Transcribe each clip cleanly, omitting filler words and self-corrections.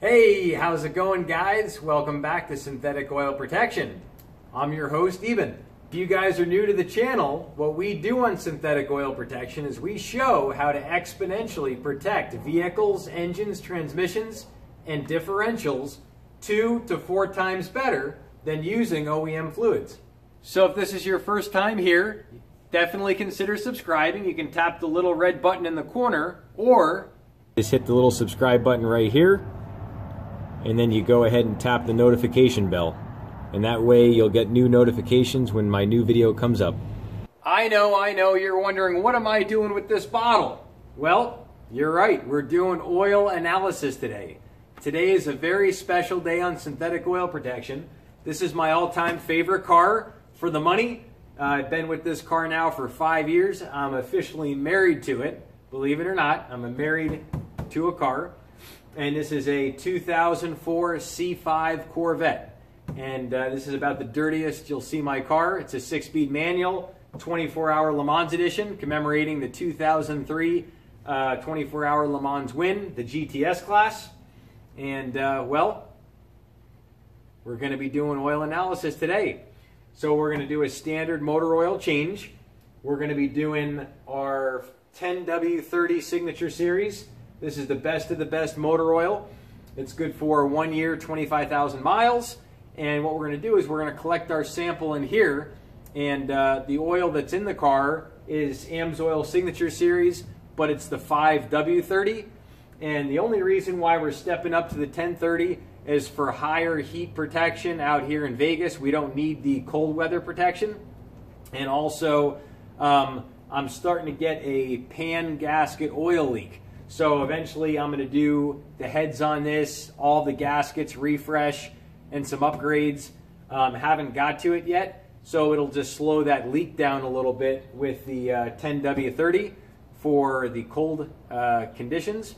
Hey, how's it going, guys? Welcome back to Synthetic Oil Protection. I'm your host, Eben. If you guys are new to the channel, what we do on Synthetic Oil Protection is we show how to exponentially protect vehicles, engines, transmissions, and differentials 2 to 4 times better than using OEM fluids. So if this is your first time here, definitely consider subscribing. You can tap the little red button in the corner, or just hit the little subscribe button right here. And then you go ahead and tap the notification bell, and that way you'll get new notifications when my new video comes up. I know, you're wondering, what am I doing with this bottle? Well, you're right, we're doing oil analysis today. Today is a very special day on Synthetic Oil Protection. This is my all-time favorite car for the money. I've been with this car now for 5 years. I'm officially married to it. Believe it or not, I'm married to a car. And this is a 2004 C5 Corvette. And this is about the dirtiest you'll see my car. It's a 6-speed manual, 24-hour Le Mans edition, commemorating the 2003 24-hour Le Mans win, the GTS class. And well, we're gonna be doing oil analysis today. So we're gonna do a standard motor oil change. We're gonna be doing our 10W30 Signature Series. This is the best of the best motor oil. It's good for 1 year, 25,000 miles. And what we're gonna do is we're gonna collect our sample in here, and the oil that's in the car is AMSOIL Signature Series, but it's the 5W30. And the only reason why we're stepping up to the 1030 is for higher heat protection out here in Vegas. We don't need the cold weather protection. And also, I'm starting to get a pan gasket oil leak. So eventually I'm gonna do the heads on this, all the gaskets, refresh, and some upgrades. Haven't got to it yet, so it'll just slow that leak down a little bit with the 10W30 for the cold conditions.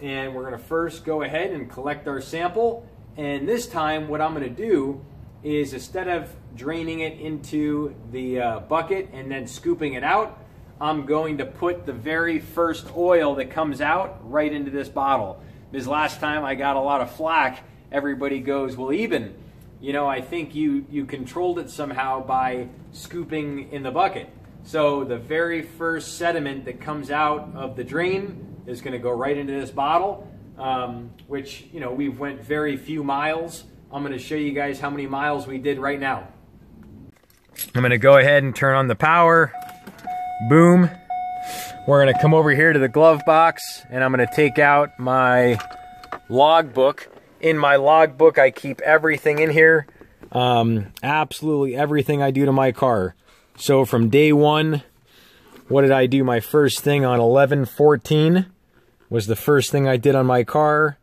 And we're gonna first go ahead and collect our sample. And this time what I'm gonna do is, instead of draining it into the bucket and then scooping it out, I'm going to put the very first oil that comes out right into this bottle. This last time I got a lot of flack. Everybody goes, well, Eben, you know, I think you controlled it somehow by scooping in the bucket. So the very first sediment that comes out of the drain is gonna go right into this bottle, which, you know, we've went very few miles. I'm gonna show you guys how many miles we did right now. I'm gonna go ahead and turn on the power. Boom. We're gonna come over here to the glove box, and I'm gonna take out my logbook. In my logbook, I keep everything in here. Absolutely everything I do to my car. So from day one, what did I do? My first thing on 11/14 was the first thing I did on my car.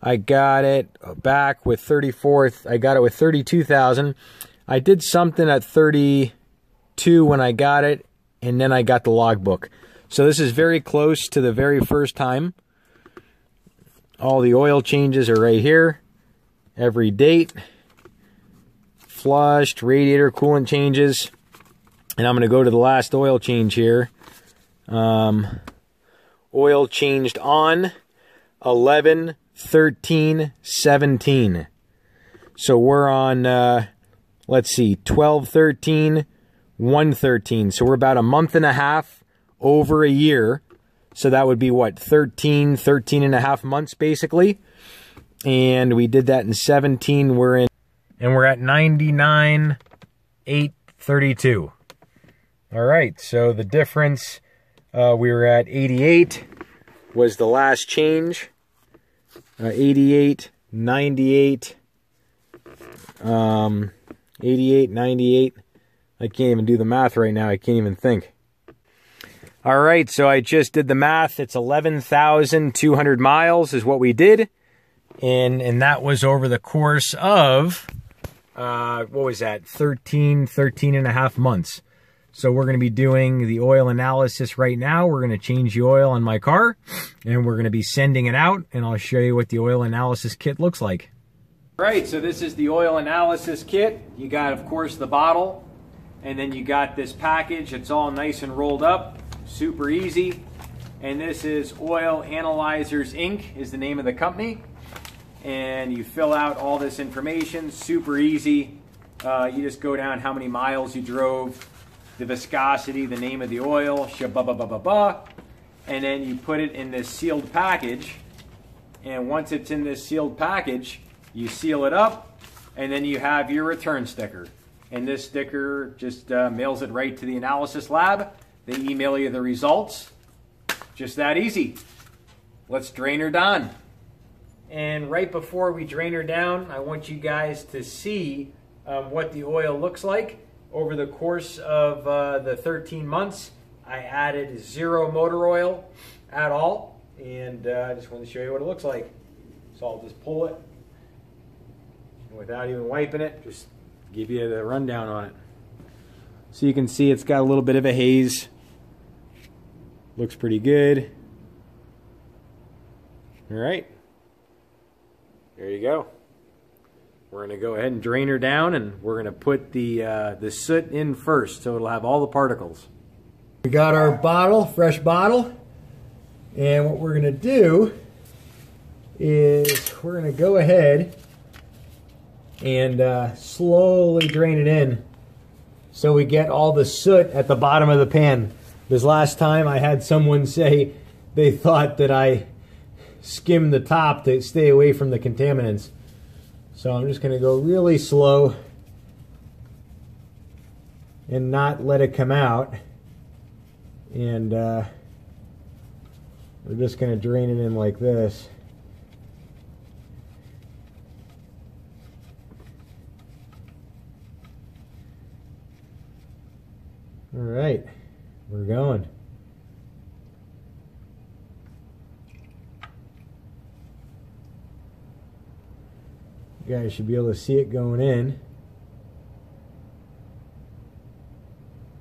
I got it back with 34th. I got it with 32,000. I did something at 32 when I got it, and then I got the logbook. So this is very close to the very first time. All the oil changes are right here. Every date, flushed, radiator coolant changes. And I'm gonna go to the last oil change here. Oil changed on 11, 13, 17. So we're on, let's see, 12, 13, 113, so we're about a month and a half over a year. So that would be what, 13 and a half months basically. And we did that in 17. We're at 99,832. All right, so the difference, we were at 88 was the last change. 88, 98, 88, 98. I can't even do the math right now. I can't even think. All right, so I just did the math. It's 11,200 miles is what we did. And that was over the course of, what was that? 13 and a half months. So we're gonna be doing the oil analysis right now. We're gonna change the oil on my car, and we're gonna be sending it out, and I'll show you what the oil analysis kit looks like. All right, so this is the oil analysis kit. You got, of course, the bottle. And then you got this package. It's all nice and rolled up, super easy. And this is Oil Analyzers Inc. is the name of the company. and you fill out all this information, super easy. You just go down how many miles you drove, the viscosity, the name of the oil, and then you put it in this sealed package. And once it's in this sealed package, you seal it up, and then you have your return sticker. And this sticker just mails it right to the analysis lab. They email you the results. Just that easy. Let's drain her down. And right before we drain her down, I want you guys to see what the oil looks like. Over the course of the 13 months, I added zero motor oil at all. And I just wanted to show you what it looks like. So I'll just pull it without even wiping it, just give you the rundown on it. So you can see it's got a little bit of a haze. Looks pretty good. All right, there you go. We're gonna go ahead and drain her down, and we're gonna put the soot in first, so it'll have all the particles. We got our bottle, fresh bottle, and what we're gonna do is we're gonna go ahead and slowly drain it in so we get all the soot at the bottom of the pan. This last time I had someone say they thought that I skimmed the top to stay away from the contaminants. So I'm just going to go really slow and not let it come out. And we're just going to drain it in like this. All right, we're going. You guys should be able to see it going in.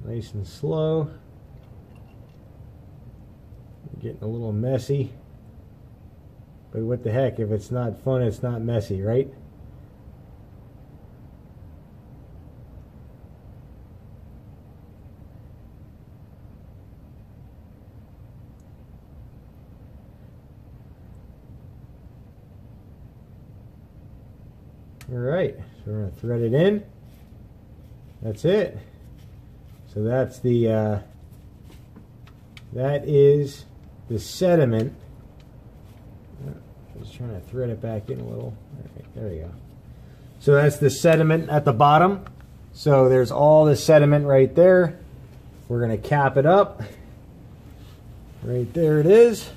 Nice and slow. Getting a little messy. But what the heck, if it's not fun, it's not messy, right? Alright, so we're going to thread it in. That's it. So that's the, that is the sediment. Just trying to thread it back in a little. All right, there we go. So that's the sediment at the bottom. So there's all the sediment right there. We're going to cap it up. Right there it is.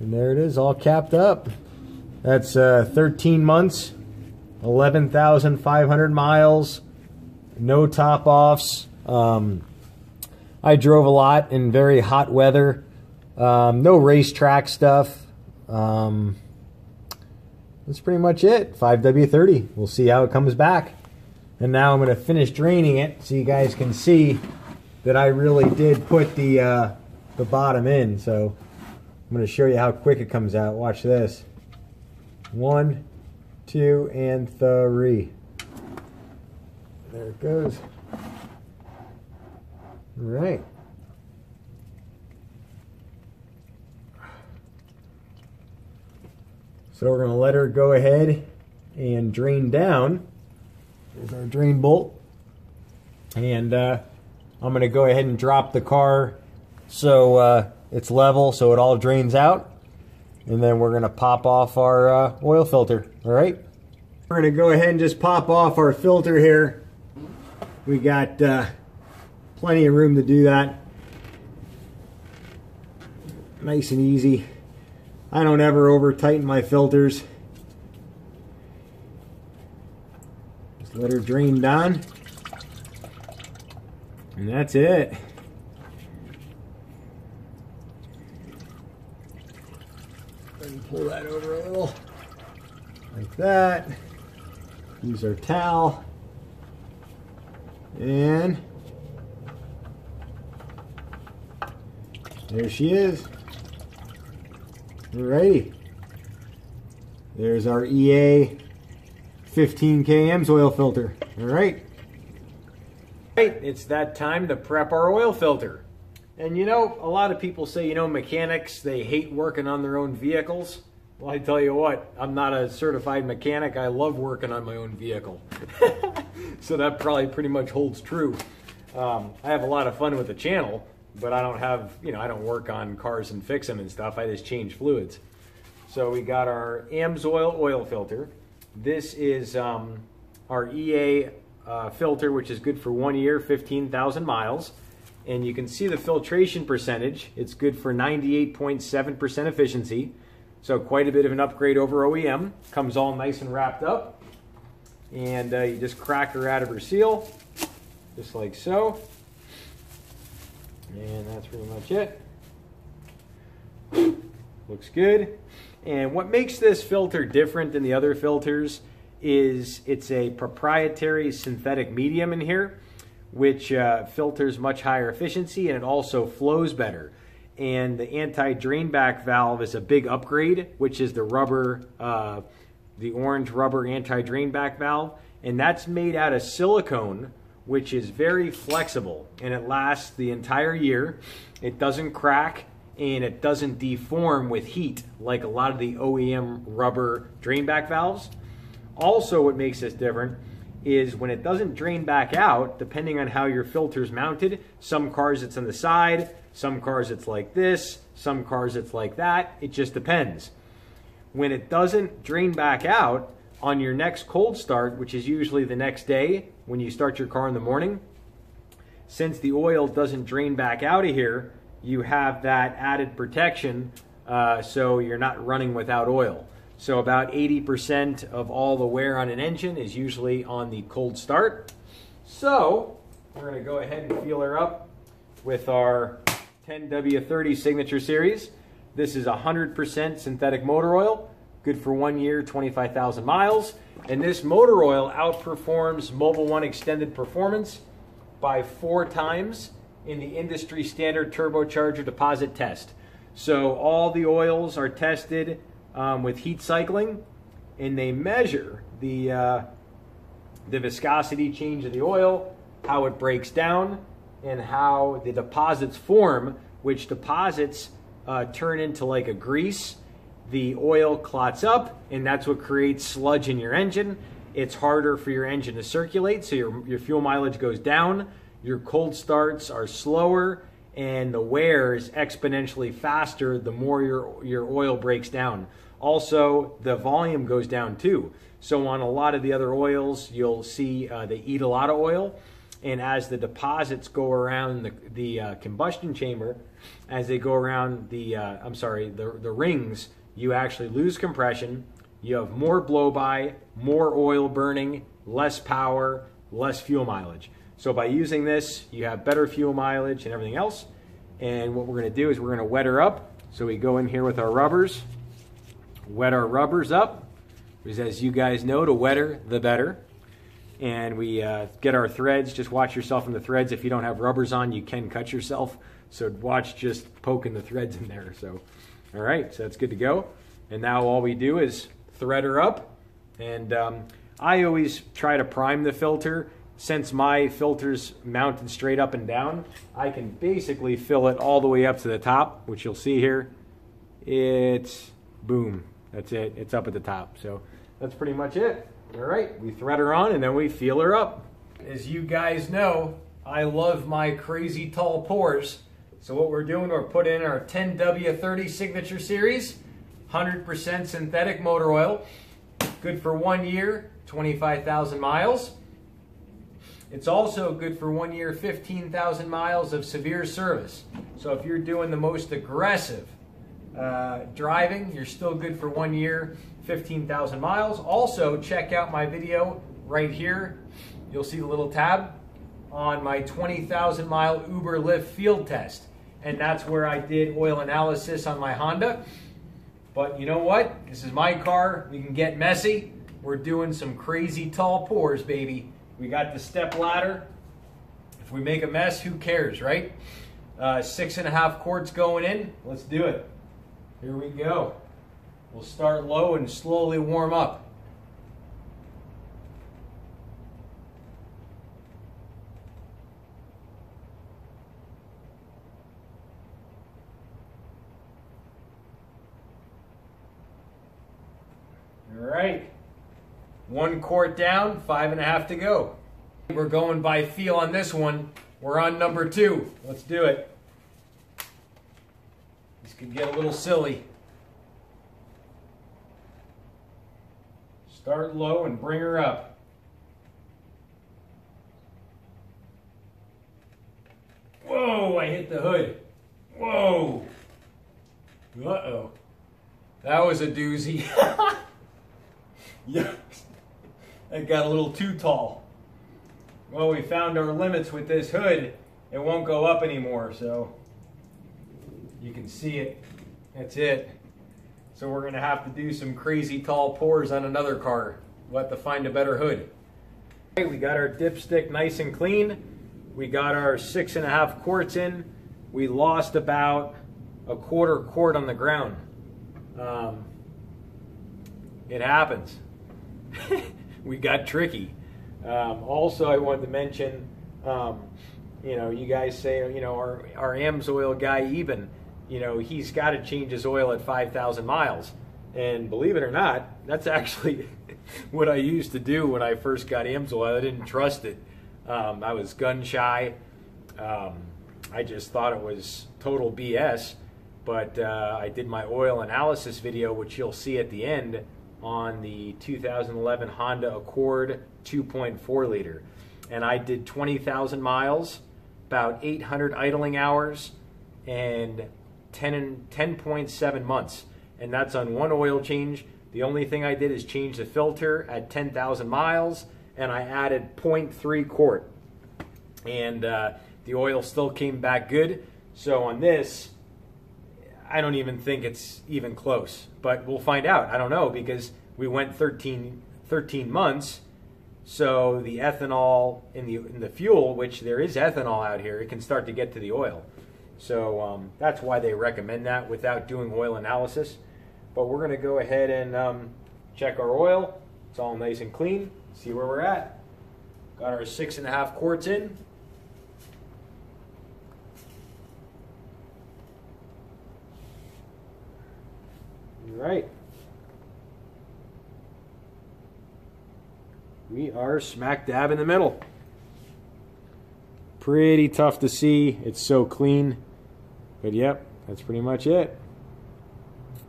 And there it is, all capped up. That's 13 months. 11,500 miles, no top offs. I drove a lot in very hot weather. No racetrack stuff. That's pretty much it. 5W30. We'll see how it comes back. And now I'm going to finish draining it so you guys can see that I really did put the bottom in. So I'm going to show you how quick it comes out. Watch this. 1, 2, and 3. There it goes. All right. So we're going to let her go ahead and drain down. There's our drain bolt. And I'm going to go ahead and drop the car so it's level, so it all drains out. And then we're going to pop off our oil filter. All right, we're going to go ahead and just pop off our filter here. We got plenty of room to do that. Nice and easy. I don't ever over tighten my filters. Just let her drain down. And that's it. Pull that over a little, like that. Use our towel, and there she is. Alrighty, there's our EA 15K AMSOIL filter. All right, it's that time to prep our oil filter. And you know, a lot of people say, you know, mechanics, they hate working on their own vehicles. Well, I tell you what, I'm not a certified mechanic. I love working on my own vehicle. So that probably pretty much holds true. I have a lot of fun with the channel, but I don't have, you know, I don't work on cars and fix them and stuff. I just change fluids. So we got our AMSOIL oil filter. This is our EA filter, which is good for 1 year, 15,000 miles. And you can see the filtration percentage. It's good for 98.7% efficiency. So quite a bit of an upgrade over OEM. Comes all nice and wrapped up. And you just crack her out of her seal, just like so. And that's pretty much it. Looks good. And what makes this filter different than the other filters is it's a proprietary synthetic medium in here, which filters much higher efficiency, and it also flows better. And the anti-drain back valve is a big upgrade, which is the rubber, the orange rubber anti-drain back valve. And that's made out of silicone, which is very flexible, and it lasts the entire year. It doesn't crack, and it doesn't deform with heat like a lot of the OEM rubber drain back valves. Also, what makes this different is when it doesn't drain back out, depending on how your filter's mounted, some cars it's on the side, some cars it's like this, some cars it's like that, it just depends. When it doesn't drain back out, on your next cold start, which is usually the next day when you start your car in the morning, since the oil doesn't drain back out of here, you have that added protection, so you're not running without oil. So about 80% of all the wear on an engine is usually on the cold start. So we're going to go ahead and fuel her up with our 10W30 Signature Series. This is 100% synthetic motor oil, good for 1 year, 25,000 miles. And this motor oil outperforms Mobil 1 Extended Performance by 4 times in the industry standard turbocharger deposit test. So all the oils are tested with heat cycling, and they measure the viscosity change of the oil, how it breaks down, and how the deposits form, which deposits turn into like a grease. The oil clots up, and that's what creates sludge in your engine. It's harder for your engine to circulate, so your fuel mileage goes down, your cold starts are slower, and the wear is exponentially faster the more your oil breaks down. Also, the volume goes down too. So on a lot of the other oils, you'll see they eat a lot of oil. And as the deposits go around the combustion chamber, as they go around the rings, you actually lose compression. You have more blow-by, more oil burning, less power, less fuel mileage. So by using this, you have better fuel mileage and everything else. And what we're going to do is we're going to wet her up. So we go in here with our rubbers, wet our rubbers up, because as you guys know, the wetter, the better. And we get our threads. Just watch yourself in the threads. If you don't have rubbers on, you can cut yourself. So watch just poking the threads in there. So, all right, so that's good to go. And now all we do is thread her up. And I always try to prime the filter. Since my filter's mounted straight up and down, I can basically fill it all the way up to the top, which you'll see here. It's boom, that's it, it's up at the top. So that's pretty much it. All right, we thread her on and then we fuel her up. As you guys know, I love my crazy tall pours. So what we're doing, we're putting in our 10W30 Signature Series, 100% synthetic motor oil, good for 1 year, 25,000 miles. It's also good for 1 year, 15,000 miles of severe service. So if you're doing the most aggressive driving, you're still good for 1 year, 15,000 miles. Also, check out my video right here. You'll see the little tab on my 20,000 mile Uber Lyft field test. And that's where I did oil analysis on my Honda. But you know what? This is my car. We can get messy. We're doing some crazy tall pours, baby. We got the step ladder. If we make a mess, who cares, right? 6.5 quarts going in. Let's do it. Here we go. We'll start low and slowly warm up. All right, 1 quart down, 5.5 to go. We're going by feel on this one. We're on number 2. Let's do it. This could get a little silly. Start low and bring her up. Whoa, I hit the hood. Whoa. Uh-oh. That was a doozy. Yeah, that got a little too tall. Well, we found our limits with this hood. It won't go up anymore, so you can see it. That's it. So we're gonna have to do some crazy tall pours on another car. We'll have to find a better hood. Okay, we got our dipstick nice and clean. We got our 6.5 quarts in. We lost about a 1/4 quart on the ground. It happens. We got tricky. Also, I wanted to mention, you know, you guys say, you know, our AMSOIL guy, even, you know, he's got to change his oil at 5,000 miles. And believe it or not, that's actually what I used to do when I first got AMSOIL. I didn't trust it. I was gun shy. I just thought it was total BS. But I did my oil analysis video, which you'll see at the end, on the 2011 Honda Accord 2.4 liter. And I did 20,000 miles, about 800 idling hours, and 10.7 months. And that's on one oil change. The only thing I did is change the filter at 10,000 miles, and I added 0.3 quart. And the oil still came back good. So on this, I don't even think it's even close, but we'll find out. I don't know, because we went 13 months, so the ethanol in the fuel, which there is ethanol out here, it can start to get to the oil. So that's why they recommend that without doing oil analysis. But we're going to go ahead and check our oil. It's all nice and clean. See where we're at. Got our 6.5 quarts in. Right, we are smack dab in the middle. Pretty tough to see, it's so clean, but yep, that's pretty much it.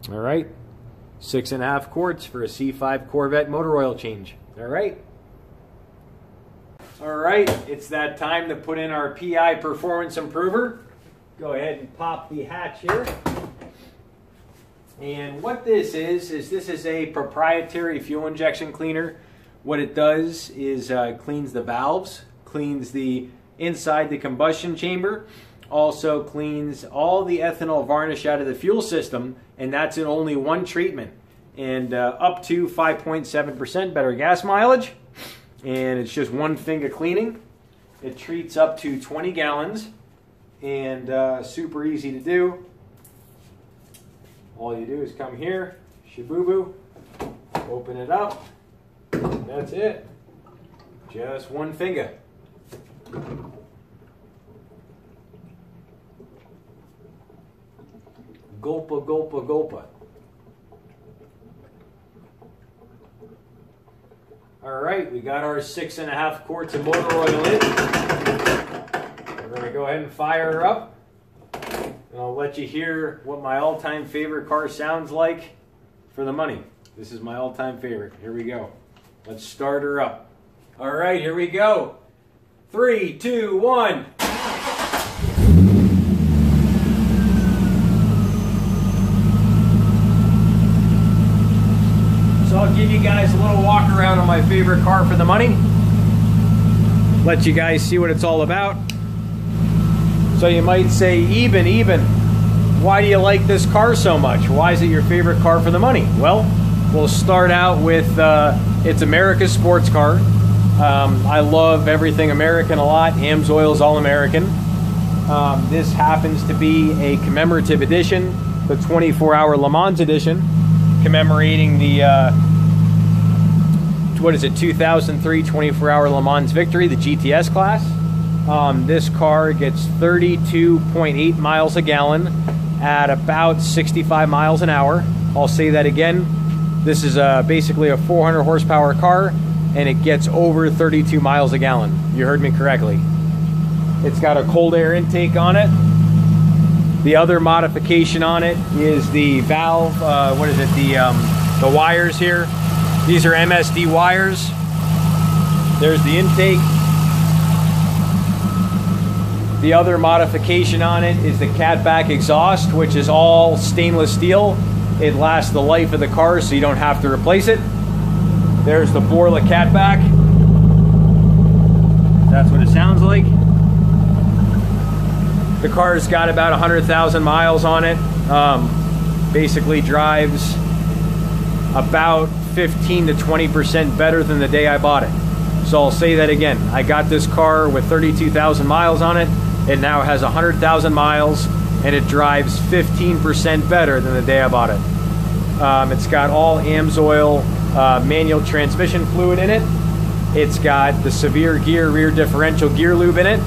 All right, 6.5 quarts for a C5 Corvette motor oil change. All right, all right, it's that time to put in our PI Performance Improver. Go ahead and pop the hatch here. And what this is this is a proprietary fuel injection cleaner. What it does is cleans the valves, cleans the inside the combustion chamber, also cleans all the ethanol varnish out of the fuel system, and that's in only one treatment. And up to 5.7% better gas mileage, and it's just one finger cleaning. It treats up to 20 gallons, and super easy to do. All you do is come here, shabooboo, open it up, that's it. Just one finger. Gulpa, gulpa, gulpa. All right, we got our 6.5 quarts of motor oil in. We're gonna go ahead and fire her up. And I'll let you hear what my all-time favorite car sounds like for the money. This is my all-time favorite. Here we go. Let's start her up. All right, here we go. 3, 2, 1. So I'll give you guys a little walk around on my favorite car for the money. Let you guys see what it's all about. So you might say, even, why do you like this car so much? Why is it your favorite car for the money? Well, we'll start out with, it's America's sports car. I love everything American a lot. AMSOIL's all American. This happens to be a commemorative edition, the 24-hour Le Mans edition, commemorating the, 2003 24-hour Le Mans victory, the GTS class. This car gets 32.8 miles a gallon at about 65 miles an hour. I'll say that again. This is basically a 400 horsepower car, and it gets over 32 miles a gallon. You heard me correctly. It's got a cold air intake on it. The other modification on it is the valve, what is it, the wires here. These are MSD wires. There's the intake. The other modification on it is the catback exhaust, which is all stainless steel. It lasts the life of the car, so you don't have to replace it. There's the Borla catback. That's what it sounds like. The car's got about 100,000 miles on it. Basically drives about 15 to 20% better than the day I bought it. So I'll say that again. I got this car with 32,000 miles on it. It now has 100,000 miles and it drives 15% better than the day I bought it. It's got all AMSOIL manual transmission fluid in it. It's got the severe gear rear differential gear lube in it.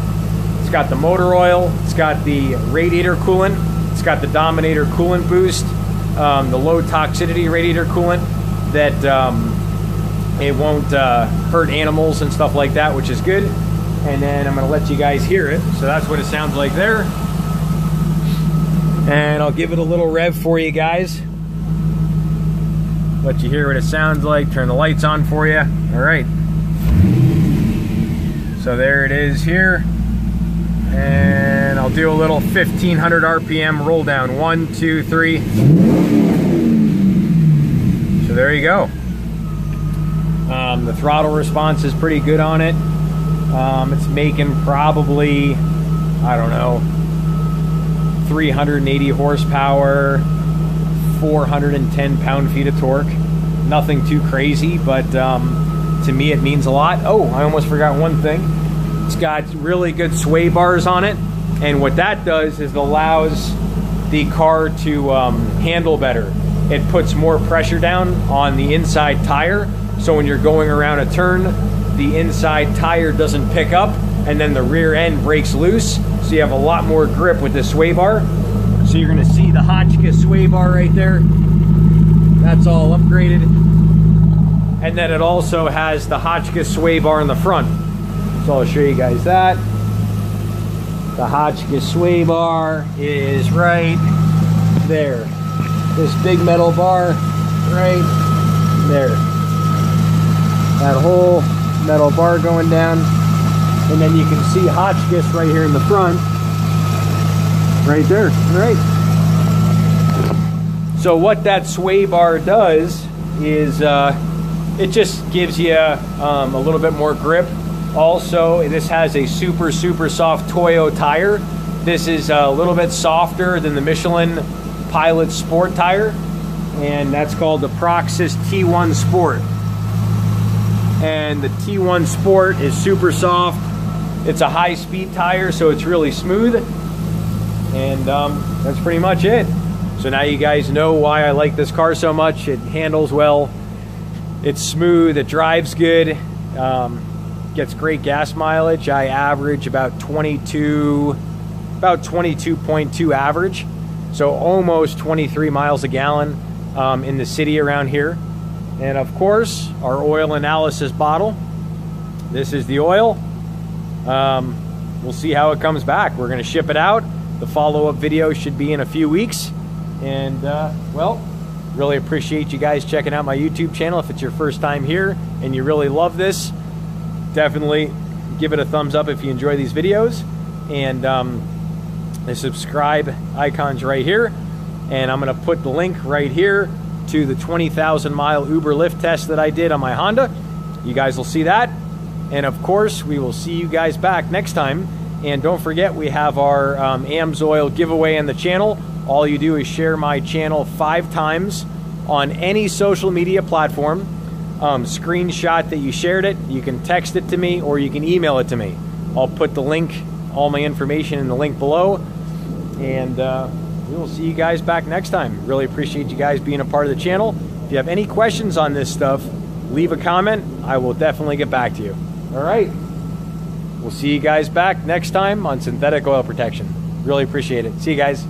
It's got the motor oil. It's got the radiator coolant. It's got the Dominator coolant boost, the low toxicity radiator coolant that it won't hurt animals and stuff like that, which is good. And then I'm gonna let you guys hear it. So that's what it sounds like there. And I'll give it a little rev for you guys. Let you hear what it sounds like. Turn the lights on for you. All right. So there it is here. And I'll do a little 1500 RPM roll down. 1, 2, 3. So there you go. The throttle response is pretty good on it. It's making probably, I don't know, 380 horsepower, 410 pound-feet of torque. Nothing too crazy, but to me it means a lot. Oh, I almost forgot one thing. It's got really good sway bars on it, and what that does is it allows the car to handle better. It puts more pressure down on the inside tire. So when you're going around a turn, the inside tire doesn't pick up and then the rear end breaks loose. So you have a lot more grip with this sway bar. So you're gonna see the Hotchkiss sway bar right there. That's all upgraded. And then it also has the Hotchkiss sway bar in the front. So I'll show you guys that. The Hotchkiss sway bar is right there. This big metal bar right there. That whole metal bar going down, and then you can see Hotchkiss right here in the front, right there. All right. So what that sway bar does is it just gives you a little bit more grip. Also, this has a super soft Toyo tire. This is a little bit softer than the Michelin Pilot Sport tire, and that's called the Proxes T1 Sport. And the T1 Sport is super soft. It's a high-speed tire, so it's really smooth. And that's pretty much it. So now you guys know why I like this car so much. It handles well. It's smooth. It drives good. Gets great gas mileage. I average about 22.2 average. So almost 23 miles a gallon in the city around here. And of course, our oil analysis bottle. This is the oil. We'll see how it comes back. We're gonna ship it out. The follow-up video should be in a few weeks. And well, really appreciate you guys checking out my YouTube channel. If it's your first time here and you really love this, definitely give it a thumbs up if you enjoy these videos. And the subscribe icon's right here. And I'm gonna put the link right here to the 20,000 mile Uber lift test that I did on my Honda. You guys will see that. And of course, we will see you guys back next time. And don't forget, we have our AMSOIL giveaway on the channel. All you do is share my channel 5 times on any social media platform. Screenshot that you shared it. You can text it to me or you can email it to me. I'll put the link, all my information in the link below. And we will see you guys back next time. Really appreciate you guys being a part of the channel. If you have any questions on this stuff, leave a comment. I will definitely get back to you. All right. We'll see you guys back next time on Synthetic Oil Protection. Really appreciate it. See you guys.